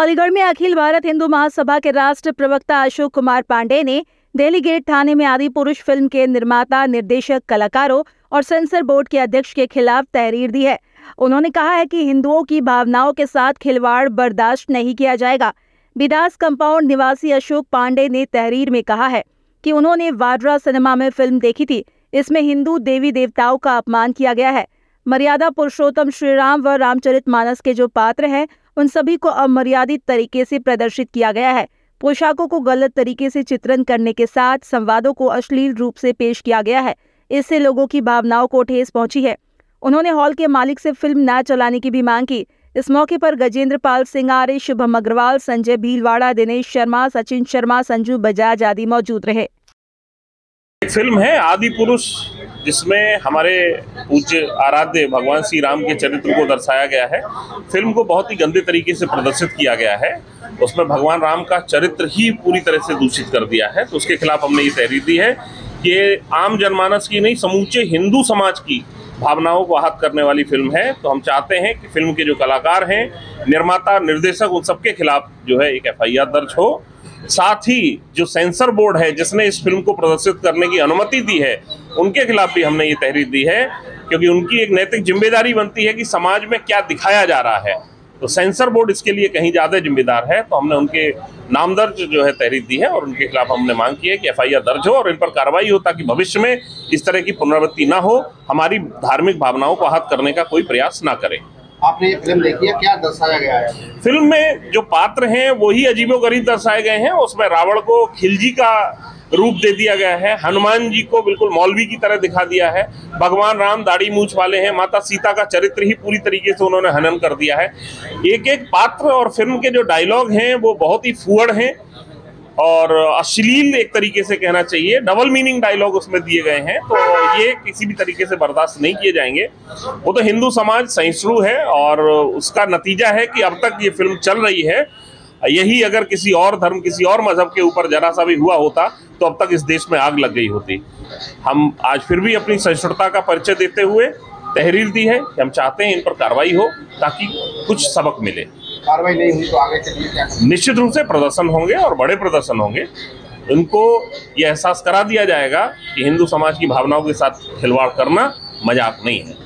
अलीगढ़ में अखिल भारत हिंदू महासभा के राष्ट्रीय प्रवक्ता अशोक कुमार पांडे ने दिल्ली गेट थाने में आदि पुरुष फिल्म के निर्माता, निर्देशक, कलाकारों और सेंसर बोर्ड के अध्यक्ष के खिलाफ तहरीर दी है। उन्होंने कहा है कि हिंदुओं की भावनाओं के साथ खिलवाड़ बर्दाश्त नहीं किया जाएगा। बिदास कंपाउंड निवासी अशोक पांडे ने तहरीर में कहा है कि उन्होंने वाड्रा सिनेमा में फिल्म देखी थी, इसमें हिंदू देवी देवताओं का अपमान किया गया है। मर्यादा पुरुषोत्तम श्रीराम व रामचरित मानस के जो पात्र हैं, उन सभी को अमर्यादित तरीके से प्रदर्शित किया गया है। पोशाकों को गलत तरीके से चित्रण करने के साथ संवादों को अश्लील रूप से पेश किया गया है। इससे लोगों की भावनाओं को ठेस पहुंची है। उन्होंने हॉल के मालिक से फिल्म न चलाने की भी मांग की। इस मौके पर गजेंद्र पाल सिंगारे, शुभम अग्रवाल, संजय भीलवाड़ा, दिनेश शर्मा, सचिन शर्मा, संजू बजाज आदि मौजूद रहे। एक फिल्म है आदि पुरुष, जिसमें हमारे पूज्य आराध्य भगवान श्री राम के चरित्र को दर्शाया गया है। फिल्म को बहुत ही गंदे तरीके से प्रदर्शित किया गया है। उसमें भगवान राम का चरित्र ही पूरी तरह से दूषित कर दिया है, तो उसके खिलाफ हमने ये तहरीर दी है। ये आम जनमानस की नहीं, समूचे हिंदू समाज की भावनाओं को आहत करने वाली फिल्म है। तो हम चाहते हैं कि फिल्म के जो कलाकार हैं, निर्माता, निर्देशक, उन सबके खिलाफ जो है एक एफआईआर दर्ज हो। साथ ही जो सेंसर बोर्ड है, जिसने इस फिल्म को प्रदर्शित करने की अनुमति दी है, उनके खिलाफ भी हमने ये तहरीर दी है, क्योंकि उनकी एक नैतिक जिम्मेदारी बनती है कि समाज में क्या दिखाया जा रहा है। तो सेंसर बोर्ड इसके लिए कहीं ज़्यादा जिम्मेदार है। तो हमने उनके नाम दर्ज जो है तहरीर दी है और उनके खिलाफ हमने मांग की है कि एफआईआर दर्ज हो और इन पर कार्रवाई हो, ताकि भविष्य में इस तरह की पुनरावृत्ति ना हो, हमारी धार्मिक भावनाओं को आहत करने का कोई प्रयास ना करे। आपने ये फिल्म देखी है, क्या दर्शाया गया है? फिल्म में जो पात्र हैं वही अजीबोगरीब दर्शाए गए हैं। उसमें रावण को खिलजी का रूप दे दिया गया है, हनुमान जी को बिल्कुल मौलवी की तरह दिखा दिया है, भगवान राम दाढ़ी मूछ वाले हैं, माता सीता का चरित्र ही पूरी तरीके से उन्होंने हनन कर दिया है। एक एक पात्र और फिल्म के जो डायलॉग हैं वो बहुत ही फूहड़ हैं और अश्लील, एक तरीके से कहना चाहिए डबल मीनिंग डायलॉग उसमें दिए गए हैं। तो ये किसी भी तरीके से बर्दाश्त नहीं किए जाएंगे। वो तो हिंदू समाज सहिष्णु है और उसका नतीजा है कि अब तक ये फिल्म चल रही है। यही अगर किसी और धर्म, किसी और मजहब के ऊपर जरा सा भी हुआ होता तो अब तक इस देश में आग लग गई होती। हम आज फिर भी अपनी सहिष्णुता का परिचय देते हुए तहरीर दी है कि हम चाहते हैं इन पर कार्रवाई हो, ताकि कुछ सबक मिले। कार्रवाई नहीं हुई तो आगे के लिए क्या? निश्चित रूप से प्रदर्शन होंगे और बड़े प्रदर्शन होंगे। उनको ये एहसास करा दिया जाएगा कि हिंदू समाज की भावनाओं के साथ खिलवाड़ करना मजाक नहीं है।